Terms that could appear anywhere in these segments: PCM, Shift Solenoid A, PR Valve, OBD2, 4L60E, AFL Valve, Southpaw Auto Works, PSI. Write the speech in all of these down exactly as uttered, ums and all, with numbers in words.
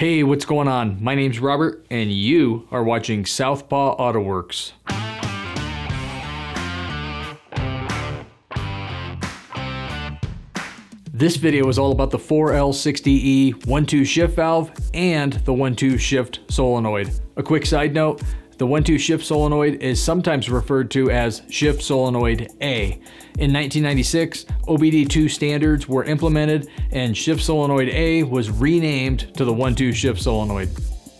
Hey, what's going on? My name's Robert, and you are watching Southpaw Auto Works. This video is all about the four L sixty E one two shift valve and the one two shift solenoid. A quick side note, the one two shift solenoid is sometimes referred to as Shift Solenoid A. In nineteen ninety-six, O B D two standards were implemented and Shift Solenoid A was renamed to the one two shift solenoid.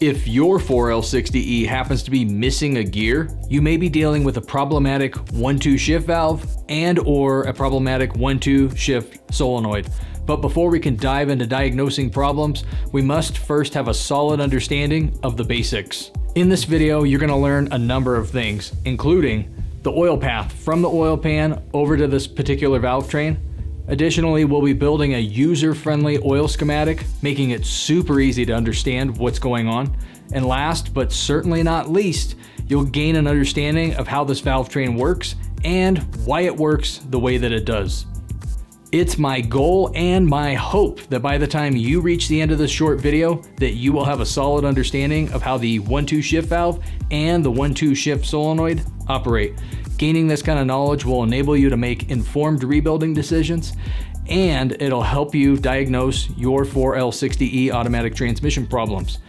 If your four L sixty E happens to be missing a gear, you may be dealing with a problematic one two shift valve and or a problematic one two shift solenoid. But before we can dive into diagnosing problems, we must first have a solid understanding of the basics. In this video, you're gonna learn a number of things, including the oil path from the oil pan over to this particular valve train. Additionally, we'll be building a user-friendly oil schematic, making it super easy to understand what's going on. And last, but certainly not least, you'll gain an understanding of how this valve train works and why it works the way that it does. It's my goal and my hope that by the time you reach the end of this short video, that you will have a solid understanding of how the one two shift valve and the one two shift solenoid operate. Gaining this kind of knowledge will enable you to make informed rebuilding decisions, and it'll help you diagnose your four L sixty E automatic transmission problems.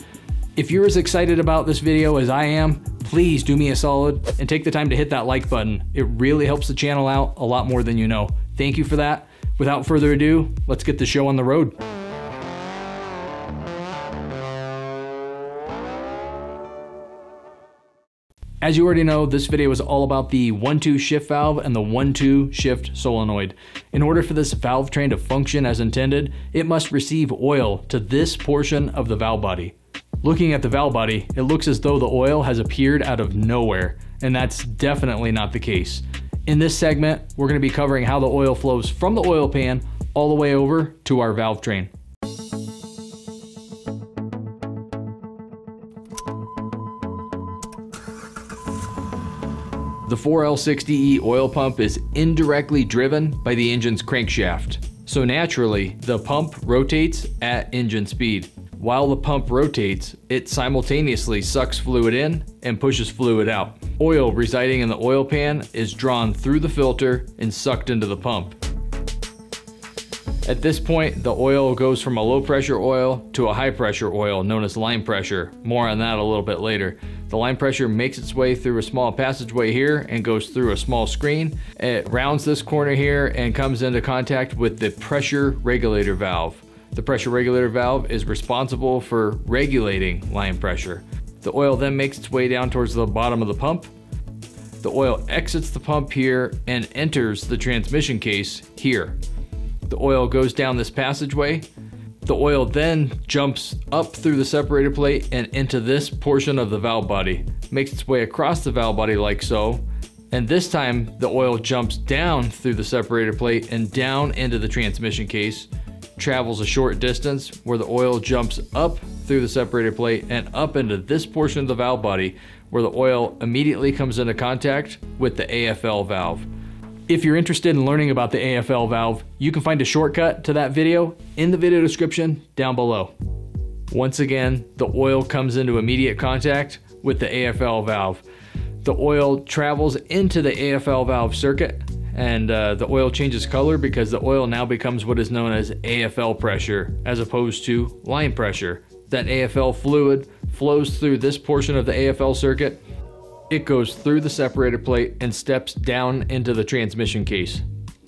If you're as excited about this video as I am, please do me a solid and take the time to hit that like button. It really helps the channel out a lot more than you know. Thank you for that. Without further ado, let's get the show on the road. As you already know, this video is all about the one two shift valve and the one two shift solenoid. In order for this valve train to function as intended, it must receive oil to this portion of the valve body. Looking at the valve body, it looks as though the oil has appeared out of nowhere, and that's definitely not the case. In this segment, we're going to be covering how the oil flows from the oil pan all the way over to our valve train. The four L sixty E oil pump is indirectly driven by the engine's crankshaft. So naturally, the pump rotates at engine speed. While the pump rotates, it simultaneously sucks fluid in and pushes fluid out. Oil residing in the oil pan is drawn through the filter and sucked into the pump. At this point, the oil goes from a low pressure oil to a high pressure oil known as line pressure. More on that a little bit later. The line pressure makes its way through a small passageway here and goes through a small screen. It rounds this corner here and comes into contact with the pressure regulator valve. The pressure regulator valve is responsible for regulating line pressure. The oil then makes its way down towards the bottom of the pump. The oil exits the pump here and enters the transmission case here. The oil goes down this passageway. The oil then jumps up through the separator plate and into this portion of the valve body, makes its way across the valve body like so, and this time the oil jumps down through the separator plate and down into the transmission case, travels a short distance where the oil jumps up through the separator plate and up into this portion of the valve body where the oil immediately comes into contact with the A F L valve. If you're interested in learning about the A F L valve, you can find a shortcut to that video in the video description down below. Once again, the oil comes into immediate contact with the A F L valve. The oil travels into the A F L valve circuit, and uh, the oil changes color because the oil now becomes what is known as A F L pressure as opposed to line pressure. That A F L fluid flows through this portion of the A F L circuit. It goes through the separator plate and steps down into the transmission case,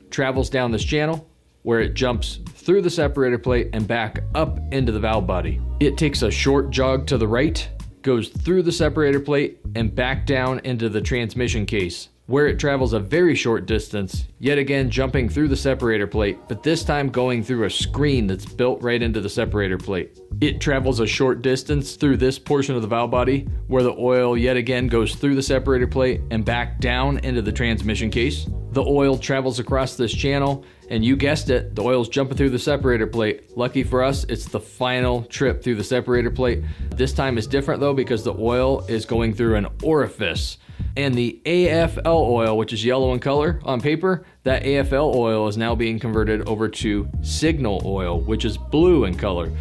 travels down this channel where it jumps through the separator plate and back up into the valve body. It takes a short jog to the right, goes through the separator plate and back down into the transmission case where it travels a very short distance, yet again jumping through the separator plate, but this time going through a screen that's built right into the separator plate. It travels a short distance through this portion of the valve body where the oil yet again goes through the separator plate and back down into the transmission case. The oil travels across this channel, and you guessed it, the oil's jumping through the separator plate. Lucky for us, it's the final trip through the separator plate. This time is different though because the oil is going through an orifice. And the A F L oil, which is yellow in color on paper, that A F L oil is now being converted over to signal oil, which is blue in color.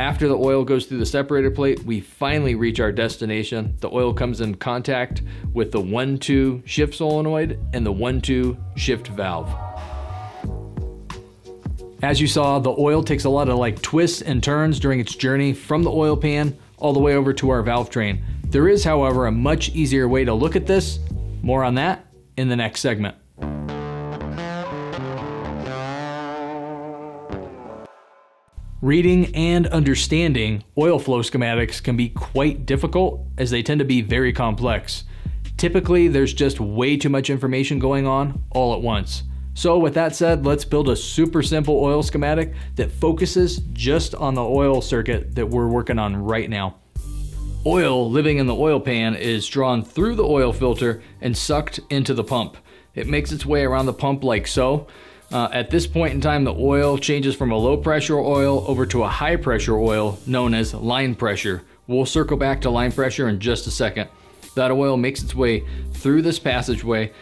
After the oil goes through the separator plate, we finally reach our destination. The oil comes in contact with the one two shift solenoid and the one two shift valve. As you saw, the oil takes a lot of like twists and turns during its journey from the oil pan all the way over to our valve train. There is, however, a much easier way to look at this. More on that in the next segment. Reading and understanding oil flow schematics can be quite difficult as they tend to be very complex. Typically, there's just way too much information going on all at once. So with that said, let's build a super simple oil schematic that focuses just on the oil circuit that we're working on right now. Oil living in the oil pan is drawn through the oil filter and sucked into the pump. It makes its way around the pump like so. Uh, at this point in time, the oil changes from a low pressure oil over to a high pressure oil known as line pressure. We'll circle back to line pressure in just a second. That oil makes its way through this passageway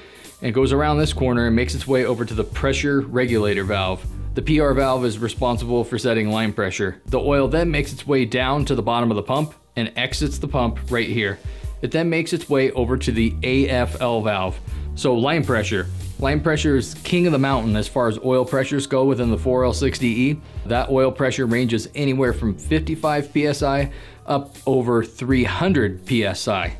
and goes around this corner and makes its way over to the pressure regulator valve. The P R valve is responsible for setting line pressure. The oil then makes its way down to the bottom of the pump and exits the pump right here. It then makes its way over to the A F L valve. So line pressure. Line pressure is king of the mountain as far as oil pressures go within the four L sixty E. That oil pressure ranges anywhere from fifty-five P S I up over three hundred P S I.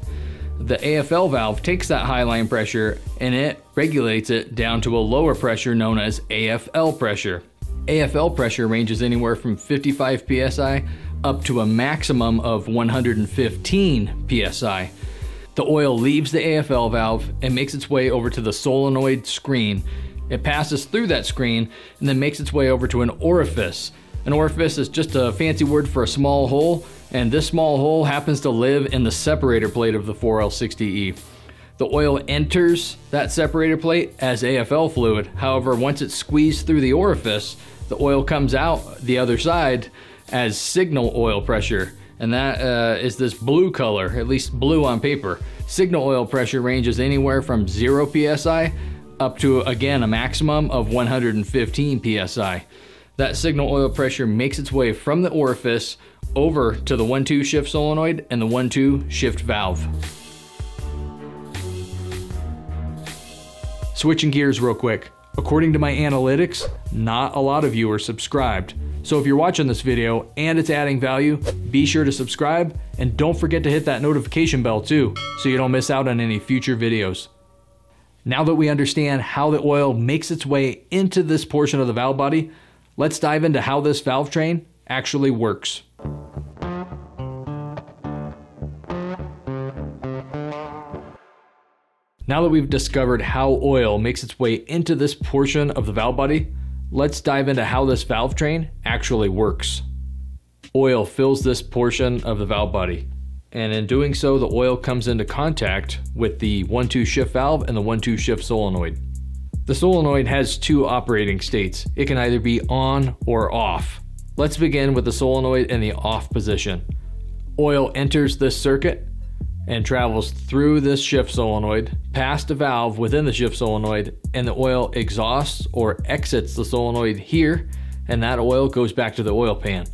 The A F L valve takes that high line pressure and it regulates it down to a lower pressure known as A F L pressure. A F L pressure ranges anywhere from fifty-five P S I up to a maximum of one hundred fifteen P S I. The oil leaves the A F L valve and makes its way over to the solenoid screen. It passes through that screen and then makes its way over to an orifice. An orifice is just a fancy word for a small hole, and this small hole happens to live in the separator plate of the four L sixty E. The oil enters that separator plate as A F L fluid. However, once it's squeezed through the orifice, the oil comes out the other side as signal oil pressure. And that uh, is this blue color, at least blue on paper. Signal oil pressure ranges anywhere from zero P S I up to, again, a maximum of one hundred fifteen P S I. That signal oil pressure makes its way from the orifice over to the one two shift solenoid and the one two shift valve. Switching gears real quick. According to my analytics, not a lot of you are subscribed. So if you're watching this video and it's adding value, be sure to subscribe and don't forget to hit that notification bell too, so you don't miss out on any future videos. Now that we understand how the oil makes its way into this portion of the valve body, let's dive into how this valve train actually works. Now that we've discovered how oil makes its way into this portion of the valve body, let's dive into how this valve train actually works. Oil fills this portion of the valve body, and in doing so, the oil comes into contact with the one two shift valve and the one two shift solenoid. The solenoid has two operating states. It can either be on or off. Let's begin with the solenoid in the off position. Oil enters this circuit and travels through this shift solenoid, past a valve within the shift solenoid, and the oil exhausts or exits the solenoid here, and that oil goes back to the oil pan.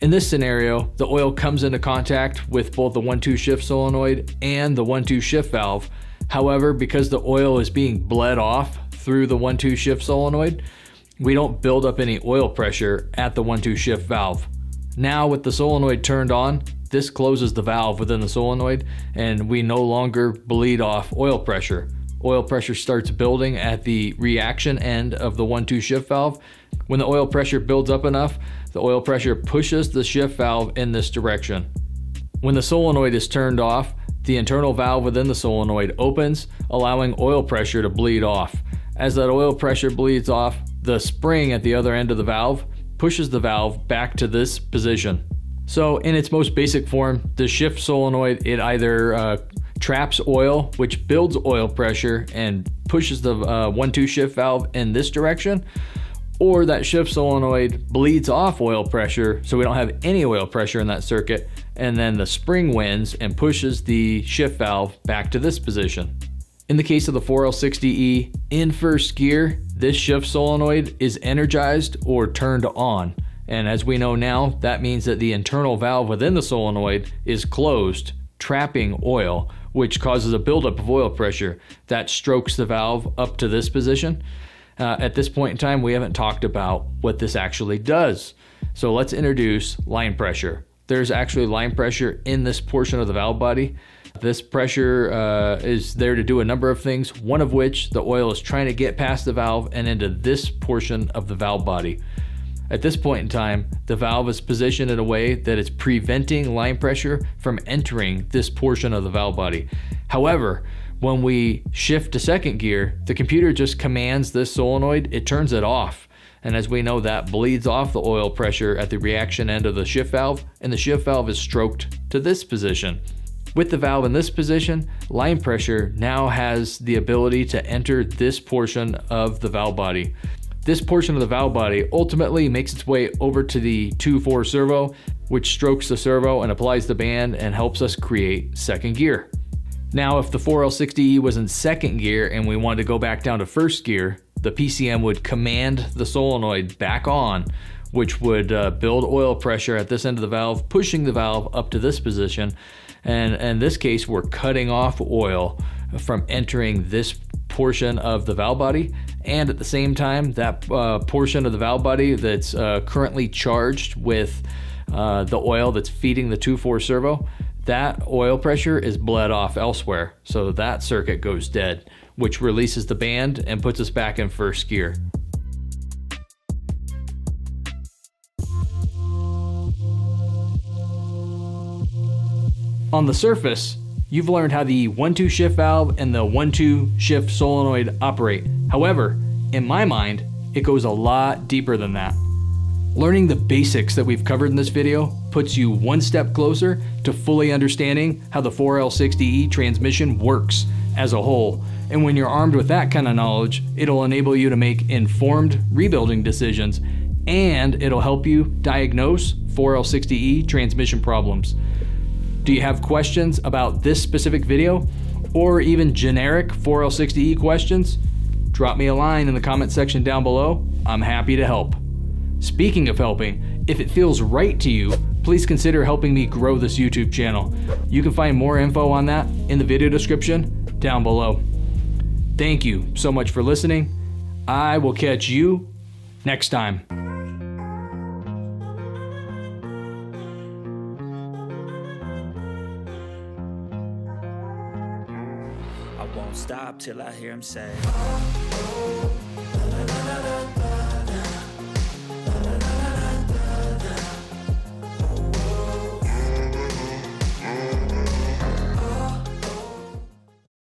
In this scenario, the oil comes into contact with both the one two shift solenoid and the one two shift valve. However, because the oil is being bled off through the one two shift solenoid, we don't build up any oil pressure at the one two shift valve. Now with the solenoid turned on, this closes the valve within the solenoid and we no longer bleed off oil pressure. Oil pressure starts building at the reaction end of the one two shift valve. When the oil pressure builds up enough, the oil pressure pushes the shift valve in this direction. When the solenoid is turned off, the internal valve within the solenoid opens, allowing oil pressure to bleed off. As that oil pressure bleeds off, the spring at the other end of the valve pushes the valve back to this position. So in its most basic form, the shift solenoid, it either uh, traps oil, which builds oil pressure and pushes the uh, one two shift valve in this direction, or that shift solenoid bleeds off oil pressure so we don't have any oil pressure in that circuit, and then the spring wins and pushes the shift valve back to this position. In the case of the four L sixty E, in first gear, this shift solenoid is energized or turned on. And as we know now, that means that the internal valve within the solenoid is closed, trapping oil, which causes a buildup of oil pressure that strokes the valve up to this position. Uh, at this point in time, we haven't talked about what this actually does. So let's introduce line pressure. There's actually line pressure in this portion of the valve body. This pressure uh, is there to do a number of things, one of which the oil is trying to get past the valve and into this portion of the valve body. At this point in time, the valve is positioned in a way that it's preventing line pressure from entering this portion of the valve body. However, when we shift to second gear, the computer just commands this solenoid, it turns it off. And as we know, that bleeds off the oil pressure at the reaction end of the shift valve, and the shift valve is stroked to this position. With the valve in this position, line pressure now has the ability to enter this portion of the valve body. This portion of the valve body ultimately makes its way over to the two four servo, which strokes the servo and applies the band and helps us create second gear. Now, if the four L sixty E was in second gear and we wanted to go back down to first gear, the P C M would command the solenoid back on, which would uh, build oil pressure at this end of the valve, pushing the valve up to this position. And in this case, we're cutting off oil from entering this portion of the valve body, and at the same time, that uh, portion of the valve body that's uh, currently charged with uh, the oil that's feeding the two four servo, that oil pressure is bled off elsewhere, so that circuit goes dead, which releases the band and puts us back in first gear. On the surface, you've learned how the one two shift valve and the one two shift solenoid operate. However, in my mind, it goes a lot deeper than that. Learning the basics that we've covered in this video puts you one step closer to fully understanding how the four L sixty E transmission works as a whole. And when you're armed with that kind of knowledge, it'll enable you to make informed rebuilding decisions, and it'll help you diagnose four L sixty E transmission problems. Do you have questions about this specific video or even generic four L sixty E questions? Drop me a line in the comment section down below. I'm happy to help. Speaking of helping, if it feels right to you, please consider helping me grow this YouTube channel. You can find more info on that in the video description down below. Thank you so much for listening. I will catch you next time. I won't stop till I hear him say.